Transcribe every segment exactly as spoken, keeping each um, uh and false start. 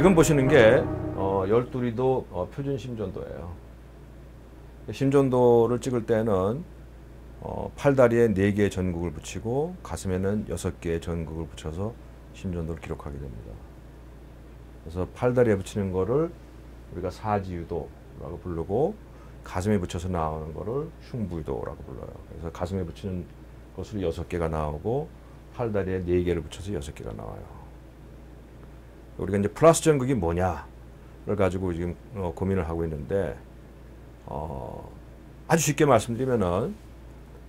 지금 보시는 게 어, 열두리도 어, 표준 심전도예요. 심전도를 찍을 때는 어, 팔다리에 네 개의 전극을 붙이고 가슴에는 여섯 개의 전극을 붙여서 심전도를 기록하게 됩니다. 그래서 팔다리에 붙이는 거를 우리가 사지유도라고 부르고 가슴에 붙여서 나오는 거를 흉부유도라고 불러요. 그래서 가슴에 붙이는 것으로 여섯 개가 나오고 팔다리에 네 개를 붙여서 여섯 개가 나와요. 우리가 이제 플러스 전극이 뭐냐를 가지고 지금 어, 고민을 하고 있는데 어, 아주 쉽게 말씀드리면은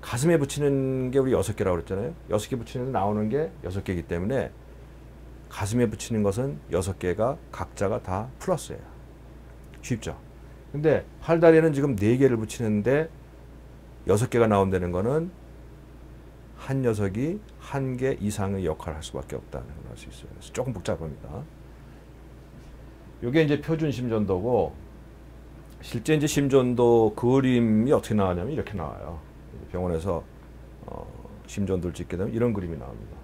가슴에 붙이는 게 우리 여섯 개라고 그랬잖아요. 여섯 개 붙이는 나오는 게 여섯 개이기 때문에 가슴에 붙이는 것은 여섯 개가 각자가 다 플러스예요. 쉽죠? 근데 팔다리에는 지금 네 개를 붙이는데 여섯 개가 나온다는 거는 한 녀석이 한 개 이상의 역할을 할 수밖에 없다는 걸 알 수 있어요. 그래서 조금 복잡합니다. 이게 이제 표준 심전도고 실제 이제 심전도 그림이 어떻게 나오냐면 이렇게 나와요. 병원에서 어, 심전도를 찍게 되면 이런 그림이 나옵니다.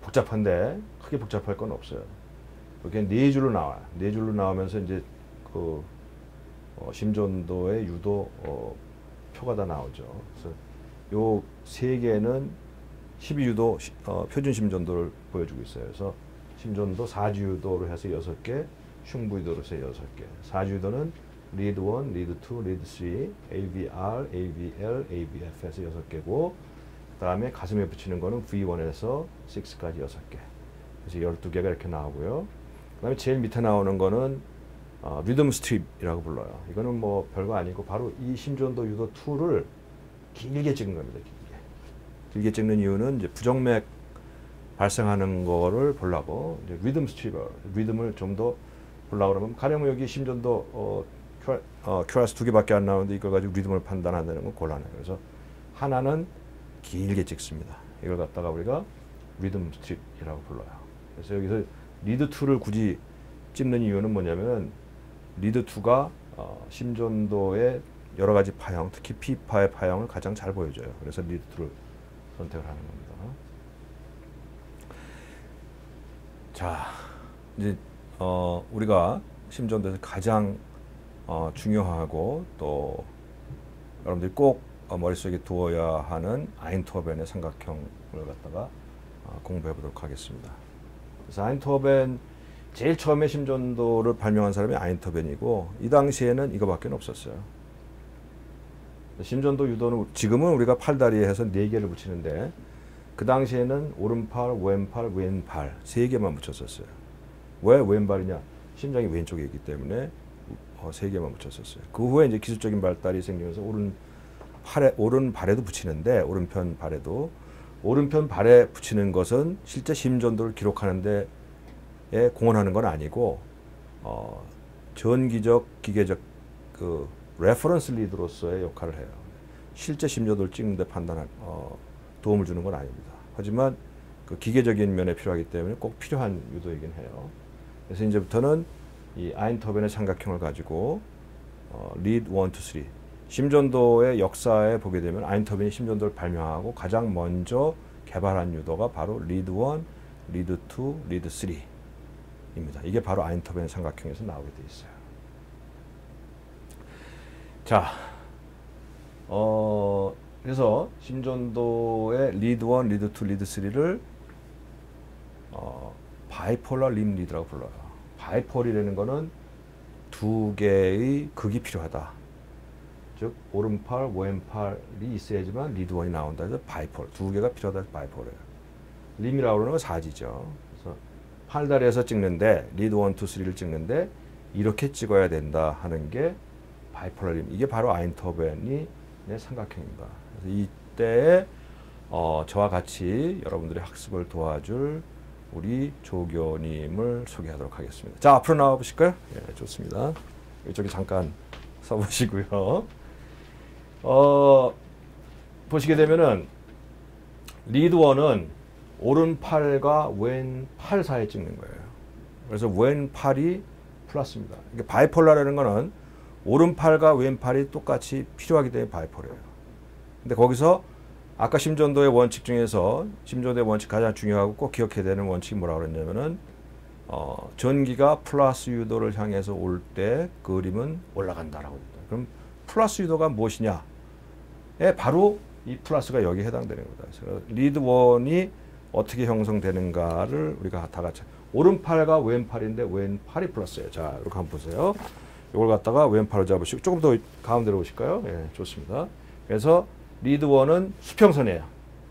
복잡한데 크게 복잡할 건 없어요. 이게 네 줄로 나와요. 네 줄로 나오면서 이제 그 어, 심전도의 유도 어, 표가 다 나오죠. 그래서 요 세 개는 십이 유도 어, 표준 심전도를 보여주고 있어요. 그래서 심전도 사지유도로 해서 여섯 개, 흉부유도로 해서 여섯 개. 사지유도는 리드 원, 리드 투, 리드 쓰리, 에이비알, 에이비엘, 에이비에프 해서 여섯 개고, 그 다음에 가슴에 붙이는 거는 브이 원에서 육까지 여섯 개. 그래서 열두 개가 이렇게 나오고요. 그 다음에 제일 밑에 나오는 거는 어, 리듬 스트립이라고 불러요. 이거는 뭐 별거 아니고 바로 이 심전도 유도 이를 길게 찍은 겁니다. 길게. 길게 찍는 이유는 이제 부정맥 발생하는 거를 보려고 이제 리듬 스트립을, 리듬을 좀 더 보려고 그러면 가령 여기 심전도 어, 큐알, 어, 큐알에스 두 개밖에 안 나오는데 이걸 가지고 리듬을 판단한다는 건 곤란해요. 그래서 하나는 길게 찍습니다. 이걸 갖다가 우리가 리듬 스트립이라고 불러요. 그래서 여기서 리드 투를 굳이 찍는 이유는 뭐냐면 리드 투가 어, 심전도의 여러 가지 파형, 특히 P파의 파형을 가장 잘 보여줘요. 그래서 리드 투를 선택을 하는 겁니다. 자, 이제 어, 우리가 심전도에서 가장 어, 중요하고 또 여러분들이 꼭 어, 머릿속에 두어야 하는 아인토벤의 삼각형을 갖다가 어, 공부해 보도록 하겠습니다. 그래서 아인토벤, 제일 처음에 심전도를 발명한 사람이 아인토벤이고 이 당시에는 이거밖에 없었어요. 심전도 유도는 지금은 우리가 팔다리에 해서 네 개를 붙이는데 그 당시에는 오른팔, 왼팔, 왼팔 세 개만 붙였었어요. 왜 왼발이냐? 심장이 왼쪽에 있기 때문에 세 개만 붙였었어요. 그 후에 이제 기술적인 발달이 생기면서 오른 팔에, 오른 발에도 붙이는데 오른편 발에도 오른편 발에 붙이는 것은 실제 심전도를 기록하는 데 에 공헌하는 건 아니고 어, 전기적, 기계적 그 레퍼런스 리드로서의 역할을 해요. 실제 심전도를 찍는데 판단할 어, 도움을 주는 건 아닙니다. 하지만 그 기계적인 면에 필요하기 때문에 꼭 필요한 유도이긴 해요. 그래서 이제부터는 이 아인토벤의 삼각형을 가지고 어, 리드 원, 투, 쓰리 심전도의 역사에 보게 되면 아인토벤이 심전도를 발명하고 가장 먼저 개발한 유도가 바로 리드 원, 리드 투, 리드 쓰리 입니다. 이게 바로 아인토벤 삼각형에서 나오게 돼 있어요. 자, 어, 그래서 심전도의 리드 원, 리드 투, 리드 쓰리를 어, 바이폴라 림 리드라고 불러요. 바이폴이라는 거는 두 개의 극이 필요하다. 즉 오른팔, 왼팔이 있어야지만 리드 원이 나온다 해서 바이폴, 두 개가 필요하다 해서 바이폴이에요. 림이라고 그러는 건 사지죠. 팔다리에서 찍는데 리드 원, 투, 쓰리를 찍는데 이렇게 찍어야 된다 하는 게 바이폴라 림. 이게 바로 아인토벤이 내 삼각형입니다. 그래서 이때 어, 저와 같이 여러분들의 학습을 도와줄 우리 조교님을 소개하도록 하겠습니다. 자, 앞으로 나와 보실까요? 예, 좋습니다. 이쪽에 잠깐 서 보시고요. 어, 보시게 되면은 리드 원은 오른팔과 왼팔 사이에 찍는 거예요. 그래서 왼팔이 플러스입니다. 이게 바이폴라라는 거는 오른팔과 왼팔이 똑같이 필요하기 때문에 바이폴이에요. 근데 거기서 아까 심전도의 원칙 중에서 심전도의 원칙 가장 중요하고 꼭 기억해야 되는 원칙이 뭐라고 그랬냐면은 어, 전기가 플러스 유도를 향해서 올 때 그림은 올라간다라고 합니다. 그럼 플러스 유도가 무엇이냐? 에 바로 이 플러스가 여기에 해당되는 거다. 그래서 리드원이 어떻게 형성되는가를 우리가 다 같이 오른팔과 왼팔인데 왼팔이 플러스예요. 자, 이렇게 한번 보세요. 이걸 갖다가 왼팔로 잡으시고 조금 더 가운데로 오실까요? 예, 좋습니다. 그래서 리드원은 수평선이에요.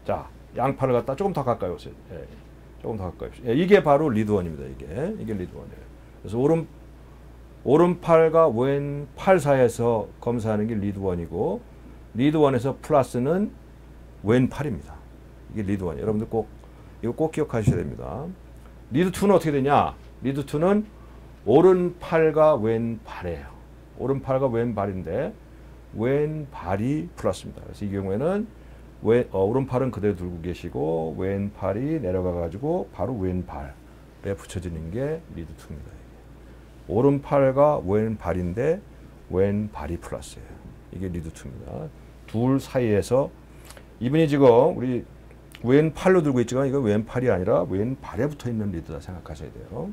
자, 양팔을 갖다 조금 더 가까이 오세요. 예, 조금 더 가까이 오세요. 예, 이게 바로 리드원입니다. 이게 이게 리드원이에요. 그래서 오른 오른팔과 왼팔 사이에서 검사하는 게 리드원이고 리드원에서 플러스는 왼팔입니다. 이게 리드원이에요. 여러분들 꼭 이거 꼭 기억하셔야 됩니다. 리드이는 어떻게 되냐? 리드이는 오른팔과 왼팔이에요. 오른팔과 왼발인데 왼발이 플러스입니다. 그래서 이 경우에는 왼, 어, 오른팔은 그대로 들고 계시고 왼팔이 내려가가지고 바로 왼발에 붙여지는 게 리드이입니다. 오른팔과 왼발인데 왼발이 플러스예요. 이게 리드이입니다. 둘 사이에서 이분이 지금 우리 왼팔로 들고 있지만 이건 왼팔이 아니라 왼발에 붙어있는 리드다 생각하셔야 돼요.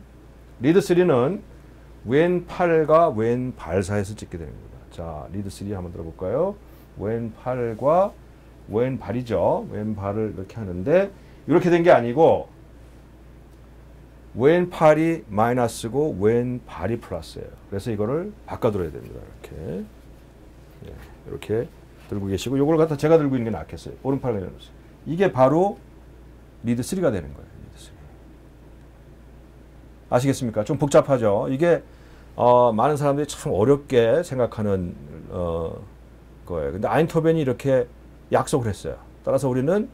리드삼은 왼팔과 왼발 사이에서 찍게 되는 겁니다. 자, 리드삼 한번 들어볼까요? 왼팔과 왼발이죠. 왼발을 이렇게 하는데 이렇게 된 게 아니고 왼팔이 마이너스고 왼발이 플러스예요. 그래서 이거를 바꿔들어야 됩니다. 이렇게 예, 이렇게 들고 계시고 이걸 갖다 제가 들고 있는 게 낫겠어요. 오른팔을 내려놓으세요. 이게 바로 리드삼가 되는 거예요. 리드삼. 아시겠습니까? 좀 복잡하죠. 이게 어, 많은 사람들이 참 어렵게 생각하는 어, 거예요. 근데 아인토벤이 이렇게 약속을 했어요. 따라서 우리는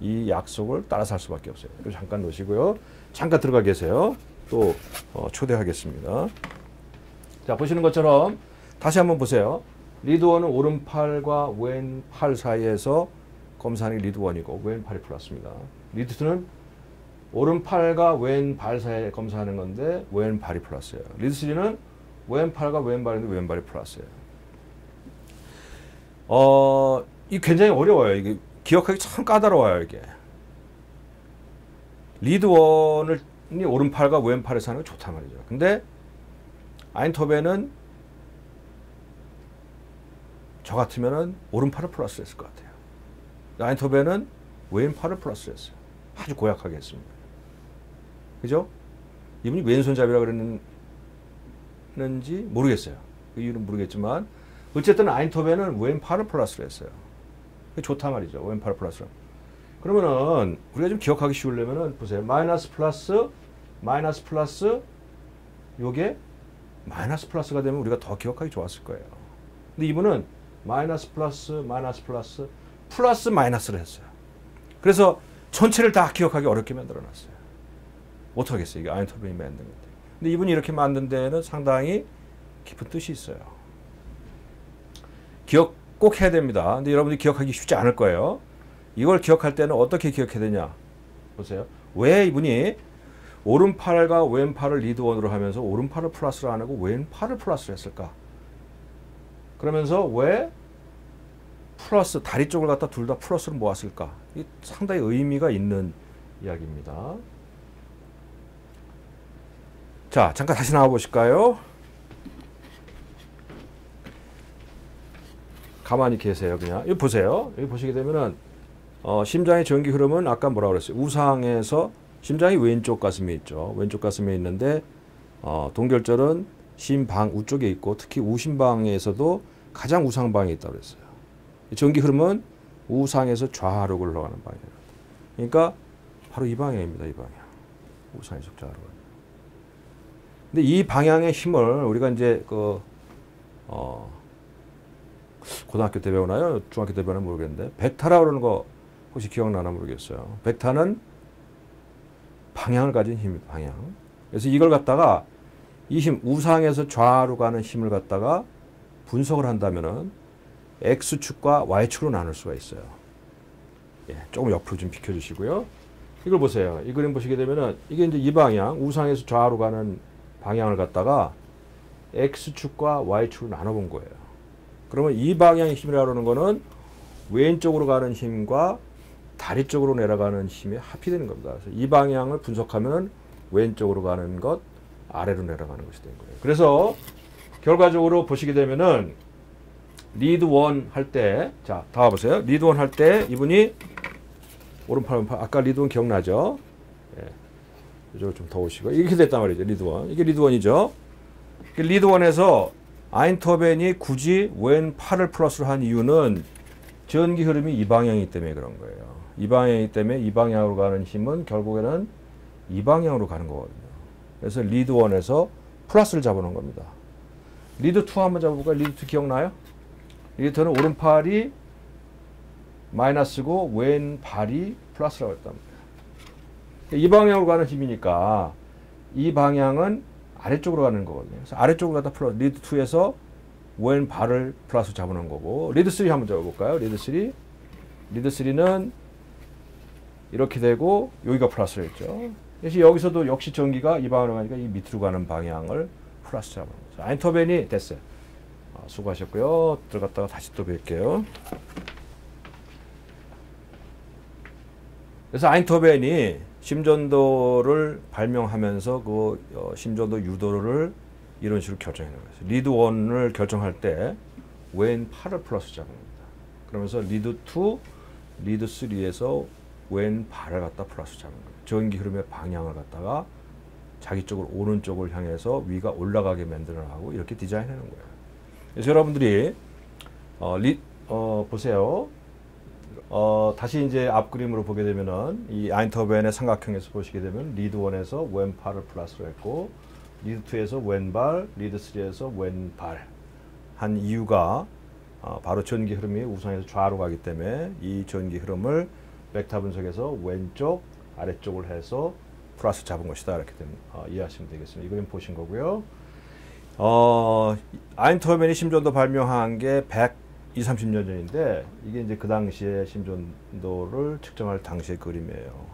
이 약속을 따라서 할 수밖에 없어요. 잠깐 놓으시고요. 잠깐 들어가 계세요. 또 어, 초대하겠습니다. 자, 보시는 것처럼 다시 한번 보세요. 리드원은 오른팔과 왼팔 사이에서 검사하는 게 리드원이고 왼팔이 플러스입니다. 리드이는 오른팔과 왼발 사이에 검사하는 건데 왼발이 플러스예요. 리드삼은 왼팔과 왼발인데 왼발이 플러스예요. 어, 이 굉장히 어려워요. 이게 기억하기 참 까다로워요. 이게 리드원을 오른팔과 왼팔에서 하는 게 좋단 말이죠. 근데 아인토벤은 저 같으면은 오른팔을 플러스했을 것 같아요. 아인토벤은 왼팔을 플러스했어요. 아주 고약하게 했습니다. 그죠? 이분이 왼손잡이라 그랬는지 모르겠어요. 그 이유는 모르겠지만 어쨌든 아인토벤은 왼팔을 플러스를 했어요. 그게 좋다 말이죠. 왼팔을 플러스로. 그러면은 우리가 좀 기억하기 쉬우려면은 보세요. 마이너스 플러스 마이너스 플러스 요게 마이너스 플러스가 되면 우리가 더 기억하기 좋았을 거예요. 근데 이분은 마이너스 플러스 마이너스 플러스 플러스 마이너스를 했어요. 그래서 전체를 다 기억하기 어렵게 만들어놨어요. 못하겠어요. 이게 아인토벤이 만든 건데. 근데 이분이 이렇게 만든 데는 상당히 깊은 뜻이 있어요. 기억 꼭 해야 됩니다. 근데 여러분들이 기억하기 쉽지 않을 거예요. 이걸 기억할 때는 어떻게 기억해야 되냐. 보세요. 왜 이분이 오른팔과 왼팔을 리드원으로 하면서 오른팔을 플러스를 안 하고 왼팔을 플러스를 했을까. 그러면서 왜 플러스 다리 쪽을 갖다 둘 다 플러스로 모았을까? 이 상당히 의미가 있는 이야기입니다. 자, 잠깐 다시 나와 보실까요? 가만히 계세요, 그냥. 여기 보세요. 여기 보시게 되면은 어, 심장의 전기 흐름은 아까 뭐라 그랬어요? 우상에서 심장이 왼쪽 가슴에 있죠. 왼쪽 가슴에 있는데 어, 동결절은 심방 우쪽에 있고 특히 우심방에서도 가장 우상방에 있다고 그랬어요. 전기 흐름은 우상에서 좌로 흘러가는 방향. 그러니까 바로 이 방향입니다. 이 방향. 우상에서 좌로. 근데 이 방향의 힘을 우리가 이제 그 어, 고등학교 때 배우나요? 중학교 때 배우나 모르겠는데 벡터라고 그러는 거 혹시 기억나나 모르겠어요. 벡터는 방향을 가진 힘입니다. 방향. 그래서 이걸 갖다가 이 힘 우상에서 좌로 가는 힘을 갖다가 분석을 한다면은 X축과 Y축으로 나눌 수가 있어요. 예, 조금 옆으로 좀 비켜주시고요. 이걸 보세요. 이 그림 보시게 되면은 이게 이제 이 방향, 우상에서 좌로 가는 방향을 갖다가 X축과 Y축으로 나눠본 거예요. 그러면 이 방향의 힘이라고 하는 거는 왼쪽으로 가는 힘과 다리 쪽으로 내려가는 힘이 합이 되는 겁니다. 그래서 이 방향을 분석하면 왼쪽으로 가는 것, 아래로 내려가는 것이 된 거예요. 그래서 결과적으로 보시게 되면은 리드 일 할 때, 자, 다 와보세요. 리드 일 할 때 이분이 오른팔, 왼팔, 아까 리드 일 기억나죠? 예. 이쪽으로 좀 더우시고. 이렇게 됐단 말이죠. 리드 일. 이게 리드 일이죠. 리드 일에서 아인토벤이 굳이 왼팔을 플러스로 한 이유는 전기 흐름이 이 방향이기 때문에 그런 거예요. 이 방향이기 때문에 이 방향으로 가는 힘은 결국에는 이 방향으로 가는 거거든요. 그래서 리드 일에서 플러스를 잡아놓은 겁니다. 리드 이 한번 잡아볼까요? 리드 이 기억나요? 리드 이는 오른팔이 마이너스고 왼팔이 플러스라고 했단 말이에요. 이 방향으로 가는 힘이니까 이 방향은 아래쪽으로 가는 거거든요. 그래서 아래쪽으로 가다 플러스, 리드 이에서 왼발을 플러스 잡아놓은 거고, 리드 삼 한번 잡아볼까요? 리드 삼. 리드 삼은 이렇게 되고, 여기가 플러스였죠. 그래서 여기서도 역시 전기가 이 방향으로 가니까 이 밑으로 가는 방향을 플러스 잡아놓은 거죠. 아인토벤이 됐어요. 수고하셨고요. 들어갔다가 다시 또 뵐게요. 그래서 아인토벤이 심전도를 발명하면서 그 심전도 유도를 이런 식으로 결정해 놓은 거예요. 리드 일을 결정할 때 왼팔을 플러스 잡는 겁니다. 그러면서 리드 이, 리드 삼에서 왼발을 갖다 플러스 잡는 거예요. 전기 흐름의 방향을 갖다가 자기 쪽을 오른쪽을 향해서 위가 올라가게 만들어가고 이렇게 디자인해 놓은 거예요. 그래서 여러분들이 어, 리, 어, 보세요. 어, 다시 이제 앞 그림으로 보게 되면은 이 아인토벤의 삼각형에서 보시게 되면 리드 일에서 왼팔을 플러스로 했고 리드 이에서 왼발, 리드 삼에서 왼발 한 이유가 어, 바로 전기 흐름이 우상에서 좌로 가기 때문에 이 전기 흐름을 벡터 분석에서 왼쪽 아래쪽을 해서 플러스 잡은 것이다. 이렇게 되면, 어, 이해하시면 되겠습니다. 이 그림 보신 거고요. 어, 아인토벤이 심전도 발명한 게 백이십, 삼십 년 전인데, 이게 이제 그 당시에 심전도를 측정할 당시의 그림이에요.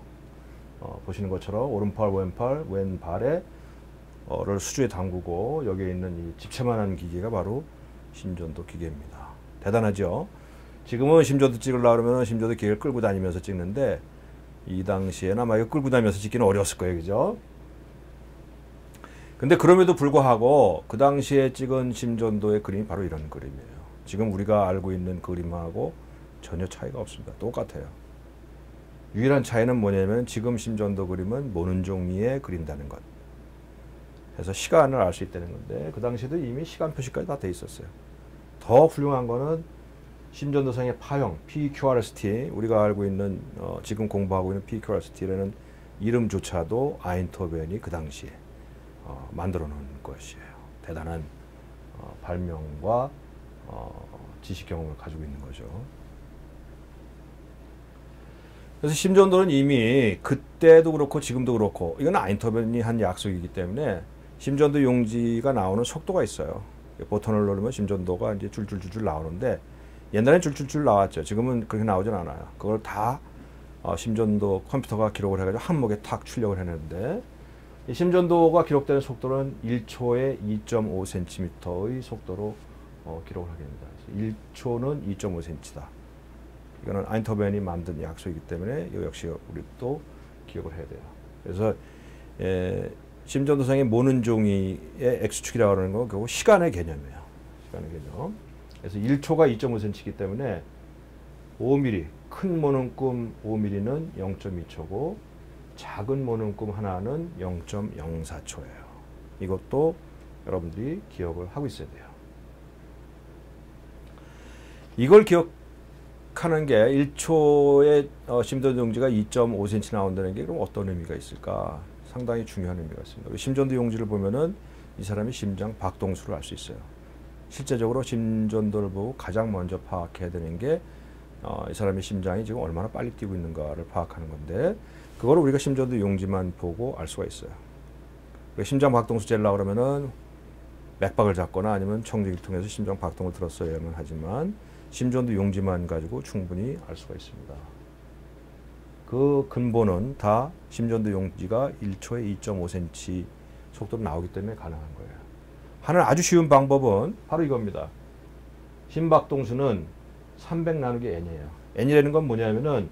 어, 보시는 것처럼, 오른팔, 왼팔, 왼발에, 어를 수주에 담그고, 여기에 있는 이 집채만한 기계가 바로 심전도 기계입니다. 대단하죠? 지금은 심전도 찍으려고 그러면 심전도 기계를 끌고 다니면서 찍는데, 이 당시에는 아마 이거 끌고 다니면서 찍기는 어려웠을 거예요. 그죠? 근데 그럼에도 불구하고 그 당시에 찍은 심전도의 그림이 바로 이런 그림이에요. 지금 우리가 알고 있는 그림하고 전혀 차이가 없습니다. 똑같아요. 유일한 차이는 뭐냐면 지금 심전도 그림은 모는 종이에 그린다는 것. 그래서 시간을 알 수 있다는 건데 그 당시에도 이미 시간 표시까지 다 돼 있었어요. 더 훌륭한 거는 심전도상의 파형, 피큐알에스티, 우리가 알고 있는 어, 지금 공부하고 있는 피큐알에스티라는 이름조차도 아인토벤이 그 당시에 어, 만들어 놓은 것이에요. 대단한 어, 발명과 어, 지식 경험을 가지고 있는 거죠. 그래서 심전도는 이미 그때도 그렇고 지금도 그렇고 이건 아인토벤이 한 약속이기 때문에 심전도 용지가 나오는 속도가 있어요. 버튼을 누르면 심전도가 이제 줄줄줄줄 나오는데 옛날엔 줄줄줄 나왔죠. 지금은 그렇게 나오진 않아요. 그걸 다 어, 심전도 컴퓨터가 기록을 해가지고 한목에 탁 출력을 해냈는데 이 심전도가 기록되는 속도는 일 초에 이 점 오 센티미터의 속도로 어, 기록을 하게 됩니다. 일 초는 이 점 오 센티미터다. 이거는 아인토벤이 만든 약속이기 때문에 이거 역시 우리 또 기억을 해야 돼요. 그래서 예, 심전도상의 모는 종이의 X축이라고 하는 건 결국 시간의 개념이에요. 시간의 개념. 그래서 일 초가 이 점 오 센티미터이기 때문에 오 밀리미터, 큰 모는꿈 오 밀리미터는 영 점 이 초고 작은 모는꿈 하나는 영 점 영사 초예요. 이것도 여러분들이 기억을 하고 있어야 돼요. 이걸 기억하는 게 일 초의 어, 심전도 용지가 이 점 오 센티미터 나온다는 게 그럼 어떤 의미가 있을까? 상당히 중요한 의미가 있습니다. 심전도 용지를 보면은 이 사람이 심장 박동수를 알 수 있어요. 실제적으로 심전도를 보고 가장 먼저 파악해야 되는 게 어, 이 사람의 심장이 지금 얼마나 빨리 뛰고 있는가를 파악하는 건데 그걸 우리가 심전도 용지만 보고 알 수가 있어요. 심장 박동수 재려고 그러면은 맥박을 잡거나 아니면 청지기를 통해서 심장 박동을 들었어야만 하지만 심전도 용지만 가지고 충분히 알 수가 있습니다. 그 근본은 다 심전도 용지가 일 초에 이 점 오 센티미터 속도로 나오기 때문에 가능한 거예요. 하나는 아주 쉬운 방법은 바로 이겁니다. 심박동수는 삼백 나누기 n이에요. n이라는 건 뭐냐면은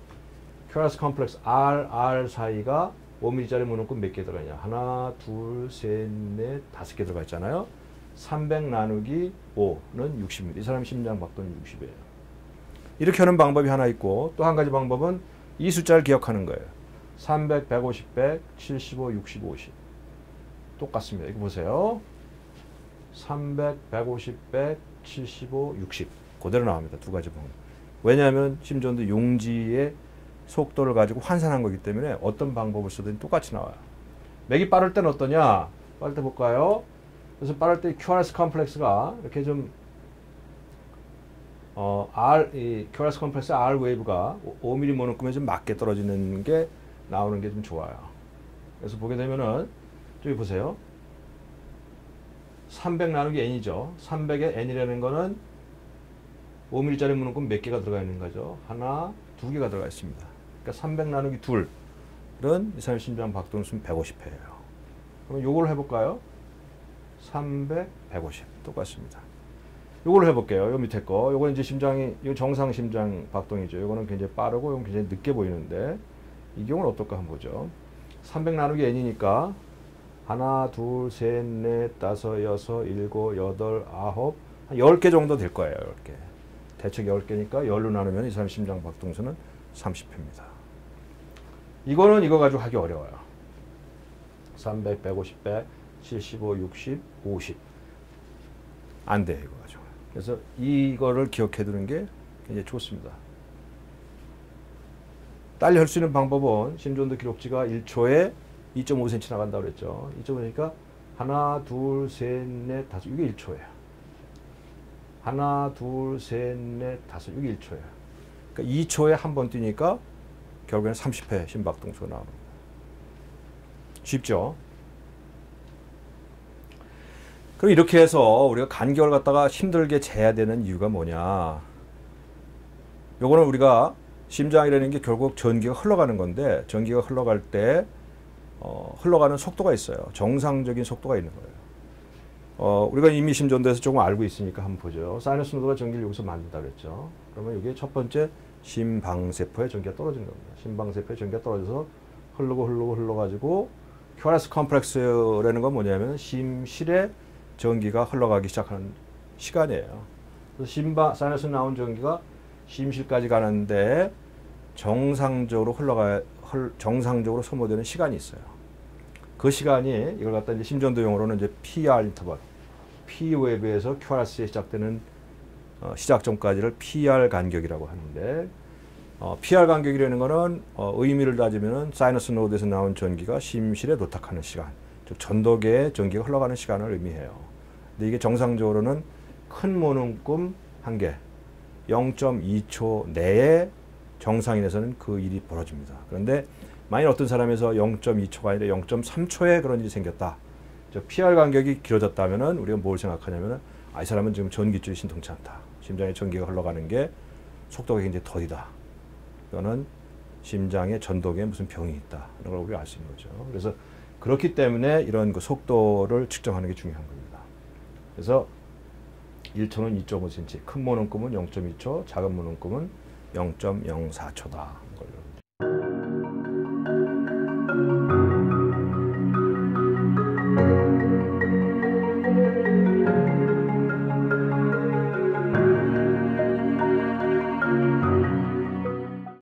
큐알에스 컴플렉스 알, 알 사이가 오 밀리짜리 문음꾼 몇 개 들어가냐? 하나, 둘, 셋, 넷, 다섯 개 들어가 있잖아요. 삼백 나누기 오는 육십입니다. 이 사람 심장 박동이 육십이에요. 이렇게 하는 방법이 하나 있고, 또 한 가지 방법은 이 숫자를 기억하는 거예요. 삼백, 백오십, 백, 칠십오, 육십오, 오십. 똑같습니다. 이거 보세요. 삼백, 백오십, 백, 칠십오, 육십. 그대로 나옵니다. 두 가지 방법. 왜냐하면 심전도 용지의 속도를 가지고 환산한 거기 때문에 어떤 방법을 쓰든 똑같이 나와요. 맥이 빠를 때는 어떠냐? 빠를 때 볼까요? 그래서 빠를 때 큐알에스 컴플렉스가 이렇게 좀 어, R, 이 큐알에스 컴플렉스 R 웨이브가 오 밀리미터 모노끔에 좀 맞게 떨어지는 게 나오는 게 좀 좋아요. 그래서 보게 되면은 저기 보세요. 삼백 나누기 엔이죠. 삼백의 엔이라는 거는 오 밀리미터짜리 문음꾼 몇 개가 들어가 있는 거죠? 하나, 두 개가 들어가 있습니다. 그러니까 삼백 나누기 둘은 이 사람의 심장 박동수는 백오십 회예요. 그럼 요걸 해볼까요? 삼백, 백오십. 똑같습니다. 요걸 해볼게요. 요 밑에 거. 요거는 이제 심장이, 요 정상 심장 박동이죠. 요거는 굉장히 빠르고, 요건 굉장히 늦게 보이는데, 이 경우는 어떨까 한번 보죠. 삼백 나누기 엔이니까, 하나, 둘, 셋, 넷, 다섯, 여섯, 일곱, 여덟, 아홉, 한 열 개 정도 될 거예요. 열 개. 대척 열 개니까 열로 나누면 이 사람 심장 박동수는 삼십 회입니다. 이거는 이거 가지고 하기 어려워요. 삼백, 백오십, 백, 칠십오, 육십, 오십. 안 돼, 이거 가지고. 그래서 이거를 기억해 두는 게 굉장히 좋습니다. 딸리 할 수 있는 방법은 심전도 기록지가 일 초에 이 점 오 센티미터 나간다고 그랬죠. 이 점 오 센티미터니까 하나, 둘, 셋, 넷, 다섯. 이게 일 초예요. 하나, 둘, 셋, 넷, 다섯. 이게 일 초예요. 그러니까 이 초에 한 번 뛰니까 결국에는 삼십 회 심박동수가 나옵니다. 쉽죠? 그럼 이렇게 해서 우리가 간격을 갖다가 힘들게 재야 되는 이유가 뭐냐. 요거는 우리가 심장이라는 게 결국 전기가 흘러가는 건데, 전기가 흘러갈 때 어, 흘러가는 속도가 있어요. 정상적인 속도가 있는 거예요. 어, 우리가 이미 심전도에서 조금 알고 있으니까 한번 보죠. 사이너스 노드가 전기를 여기서 만든다 그랬죠. 그러면 이게 첫 번째 심방세포의 전기가 떨어지는 겁니다. 심방세포의 전기가 떨어져서 흐르고 흐르고 흘러가지고 큐알에스 컴플렉스라는 건 뭐냐면 심실에 전기가 흘러가기 시작하는 시간이에요. 그래서 심방 사이너스 나온 전기가 심실까지 가는데 정상적으로 흘러가 정상적으로 소모되는 시간이 있어요. 그 시간이 이걸 갖다 이제 심전도 용어로는 이제 피 알 인터벌, P 웨이브에서 큐알에스에 시작되는 어, 시작점까지를 피 알 간격이라고 하는데, 어, 피 알 간격이라는 거는 어, 의미를 따지면은 사이너스 노드에서 나온 전기가 심실에 도탁하는 시간, 즉 전도계에 전기가 흘러가는 시간을 의미해요. 근데 이게 정상적으로는 큰 모음꿈 한 개, 영 점 이 초 내에 정상인에서는 그 일이 벌어집니다. 그런데 만일 어떤 사람에서 영 점 이 초가 아니라 영 점 삼 초에 그런 일이 생겼다. 저 피 알 간격이 길어졌다면은 우리가 뭘 생각하냐면은 아, 이 사람은 지금 전기줄이 신통치 않다. 심장에 전기가 흘러가는 게 속도가 굉장히 더디다. 또는 심장의 전도계에 무슨 병이 있다. 이런 걸 우리가 알 수 있는 거죠. 그래서 그렇기 때문에 이런 그 속도를 측정하는 게 중요한 겁니다. 그래서 일 초는 이 점 오 센티미터, 큰 모음꿈은 영 점 이 초, 작은 모음꿈은 영 점 영사 초다.